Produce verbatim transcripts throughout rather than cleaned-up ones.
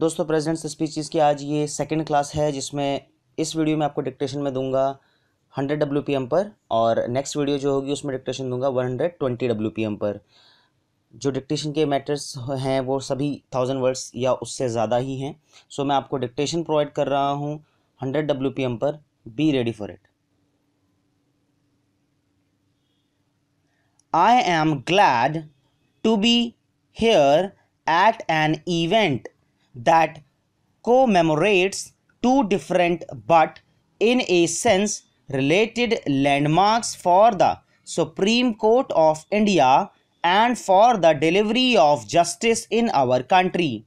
दोस्तों presidents speeches की आज ये सेकंड क्लास है, जिसमें इस वीडियो में आपको डिक्टेशन में दूंगा हंड्रेड डब्ल्यू पी एम पर, और नेक्स्ट वीडियो जो होगी उसमें डिक्टेशन दूंगा one hundred twenty W P M पर। जो डिक्टेशन के मैटर्स हैं वो सभी थाउजेंड वर्ड्स या उससे ज़्यादा ही हैं। सो मैं आपको डिक्टेशन प्रोवाइड कर रहा हूँ हंड्रेड डब्ल्यू पी एम पर। Be ready for it. I am glad to be here at an event that commemorates two different but in a sense related landmarks for the Supreme Court of India and for the delivery of justice in our country.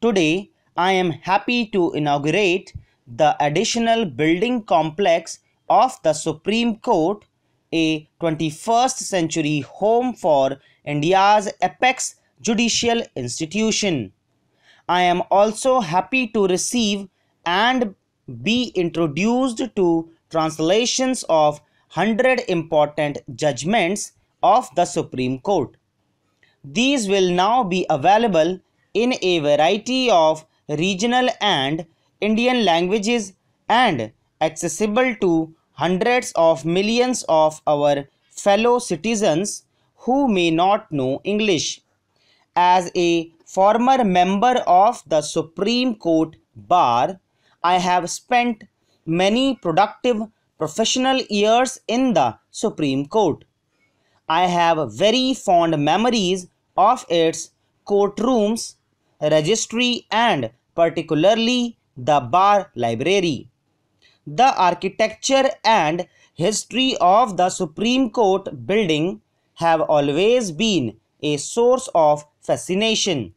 Today, I am happy to inaugurate the additional building complex of the Supreme Court, a twenty-first century home for India's apex judicial institution. I am also happy to receive and be introduced to translations of one hundred important judgments of the Supreme Court. These will now be available in a variety of regional and Indian languages and accessible to hundreds of millions of our fellow citizens who may not know English. As a former member of the Supreme Court Bar, I have spent many productive professional years in the Supreme Court. I have very fond memories of its courtrooms, registry, and particularly the bar library. The architecture and history of the Supreme Court building have always been a source of fascination.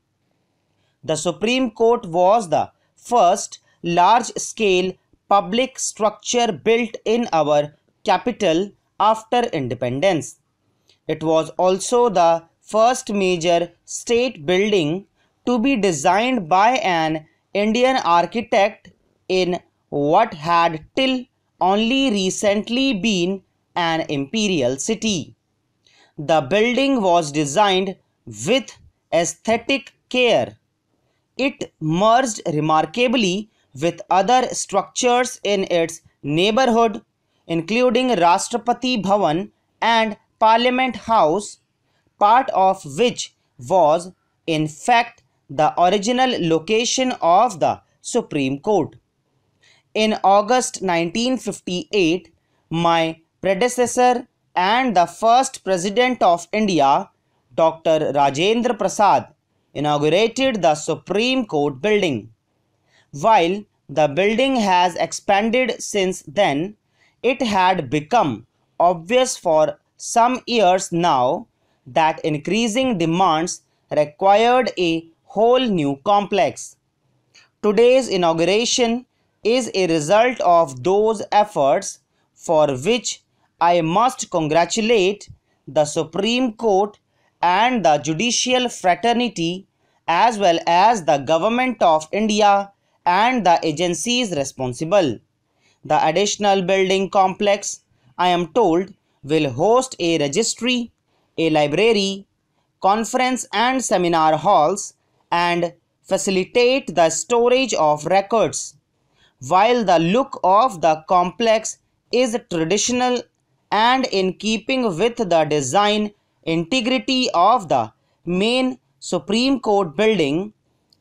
The Supreme Court was the first large-scale public structure built in our capital after independence. It was also the first major state building to be designed by an Indian architect in what had till only recently been an imperial city. The building was designed with aesthetic care. It merged remarkably with other structures in its neighborhood, including Rashtrapati Bhavan and Parliament House, part of which was, in fact, the original location of the Supreme Court. In August nineteen fifty-eight, my predecessor and the first President of India, Doctor Rajendra Prasad, inaugurated the Supreme Court building. While the building has expanded since then, it had become obvious for some years now that increasing demands required a whole new complex. Today's inauguration is a result of those efforts, for which I must congratulate the Supreme Court and the judicial fraternity, as well as the Government of India and the agencies responsible. The additional building complex, I am told, will host a registry, a library, conference and seminar halls, and facilitate the storage of records. While the look of the complex is traditional and in keeping with the design integrity of the main Supreme Court building,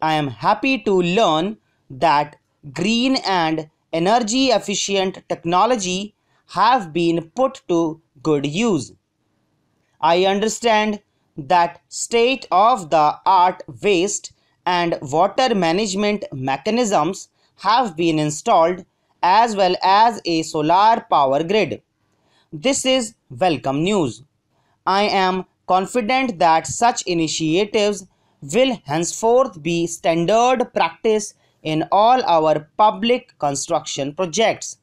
I am happy to learn that green and energy efficient technology have been put to good use. I understand that state of the art waste and water management mechanisms have been installed, as well as a solar power grid. This is welcome news. I am confident that such initiatives will henceforth be standard practice in all our public construction projects.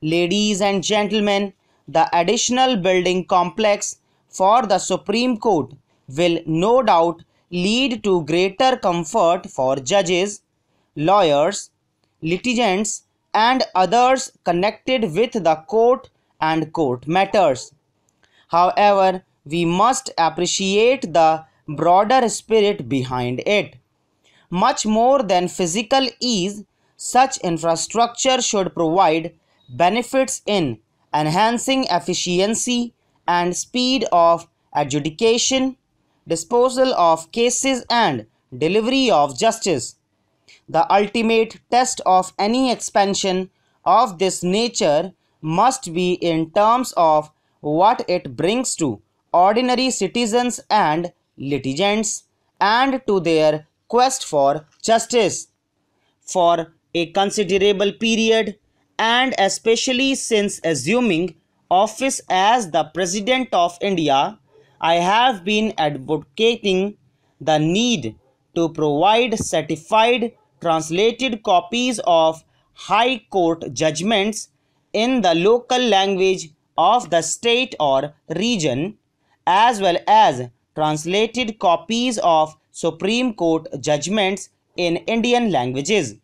Ladies and gentlemen, the additional building complex for the Supreme Court will no doubt lead to greater comfort for judges, lawyers, litigants and others connected with the court and court matters. However, we must appreciate the broader spirit behind it. Much more than physical ease, such infrastructure should provide benefits in enhancing efficiency and speed of adjudication, disposal of cases and delivery of justice. The ultimate test of any expansion of this nature must be in terms of what it brings to ordinary citizens and litigants and to their quest for justice. For a considerable period, and especially since assuming office as the President of India, I have been advocating the need to provide certified translated copies of High Court judgments in the local language of the state or region, as well as translated copies of Supreme Court judgments in Indian languages.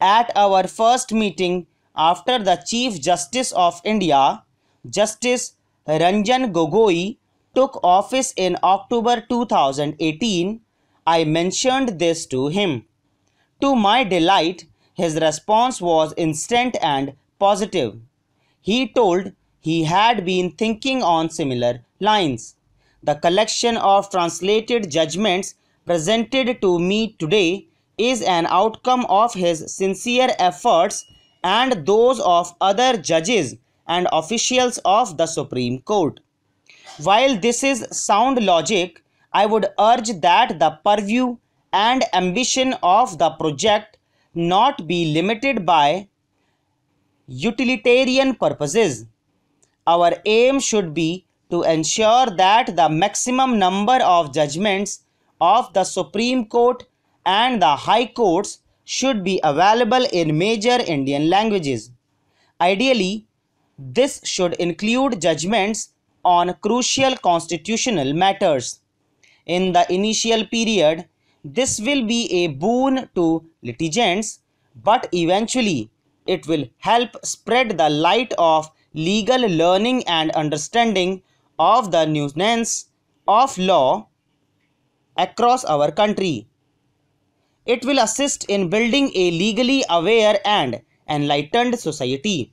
At our first meeting after the Chief Justice of India, Justice Ranjan Gogoi, took office in October two thousand eighteen, I mentioned this to him. To my delight, his response was instant and positive. He told he had been thinking on similar lines. The collection of translated judgments presented to me today is an outcome of his sincere efforts and those of other judges and officials of the Supreme Court. While this is sound logic, I would urge that the purview and ambition of the project not be limited by utilitarian purposes. Our aim should be to ensure that the maximum number of judgments of the Supreme Court and the High Courts should be available in major Indian languages. Ideally, this should include judgments on crucial constitutional matters. In the initial period, this will be a boon to litigants, but eventually it will help spread the light of legal learning and understanding of the nuances of law across our country. It will assist in building a legally aware and enlightened society.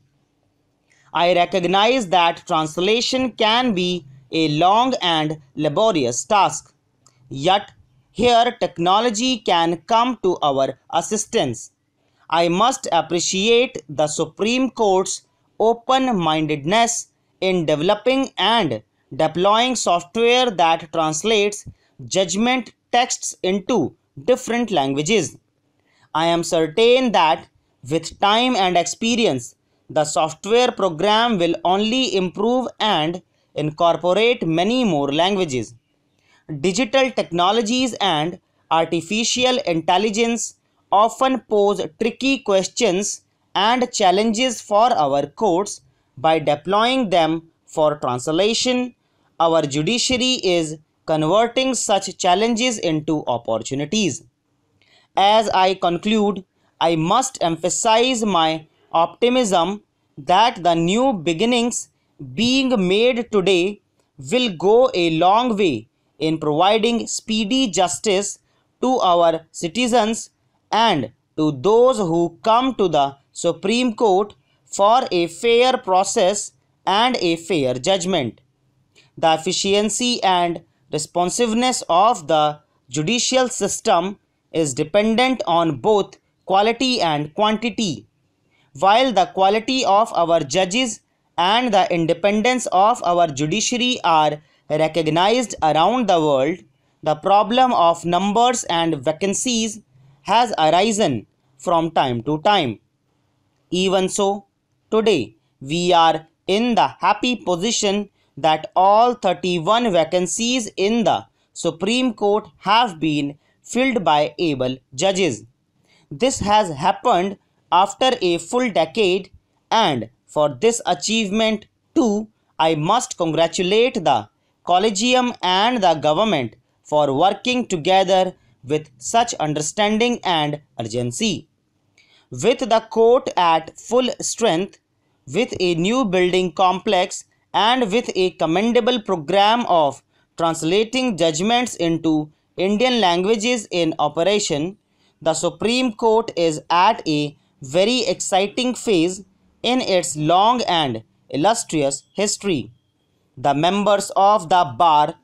I recognize that translation can be a long and laborious task, yet here technology can come to our assistance. I must appreciate the Supreme Court's open-mindedness in developing and deploying software that translates judgment texts into different languages. I am certain that with time and experience, the software program will only improve and incorporate many more languages. Digital technologies and artificial intelligence often pose tricky questions and challenges for our courts. By deploying them for translation, our judiciary is converting such challenges into opportunities. As I conclude, I must emphasize my optimism that the new beginnings being made today will go a long way in providing speedy justice to our citizens and to those who come to the Supreme Court for a fair process and a fair judgment. The efficiency and responsiveness of the judicial system is dependent on both quality and quantity. While the quality of our judges and the independence of our judiciary are recognized around the world, the problem of numbers and vacancies has arisen from time to time. Even so, today we are in the happy position that all thirty-one vacancies in the Supreme Court have been filled by able judges. This has happened after a full decade, and for this achievement too, I must congratulate the Collegium and the government for working together with such understanding and urgency. With the court at full strength, with a new building complex, and with a commendable program of translating judgments into Indian language is in operation, the Supreme Court is at a very exciting phase in its long and illustrious history. The members of the bar,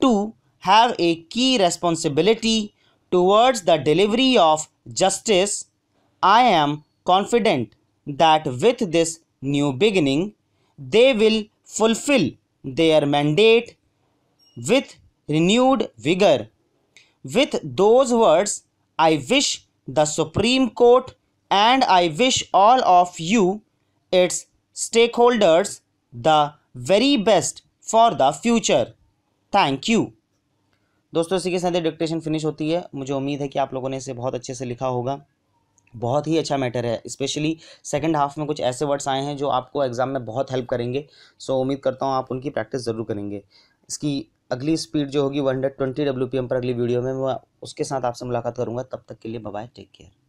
too, have a key responsibility towards the delivery of justice. I am confident that with this new beginning, they will fulfill their mandate with renewed vigor. With those words, I wish the Supreme Court and I wish all of you, its stakeholders, the very best for the future. Thank you. दोस्तों, इसी के साथ ही dictation finish होती है। मुझे उम्मीद है कि आप लोगों ने इसे बहुत अच्छे से लिखा होगा। बहुत ही अच्छा मैटर है, स्पेशली सेकंड हाफ में कुछ ऐसे वर्ड्स आए हैं जो आपको एग्ज़ाम में बहुत हेल्प करेंगे। सो उम्मीद करता हूँ आप उनकी प्रैक्टिस ज़रूर करेंगे। इसकी अगली स्पीड जो होगी one hundred twenty W P M पर अगली वीडियो में मैं उसके साथ आपसे मुलाकात करूँगा। तब तक के लिए बाय बाय, टेक केयर।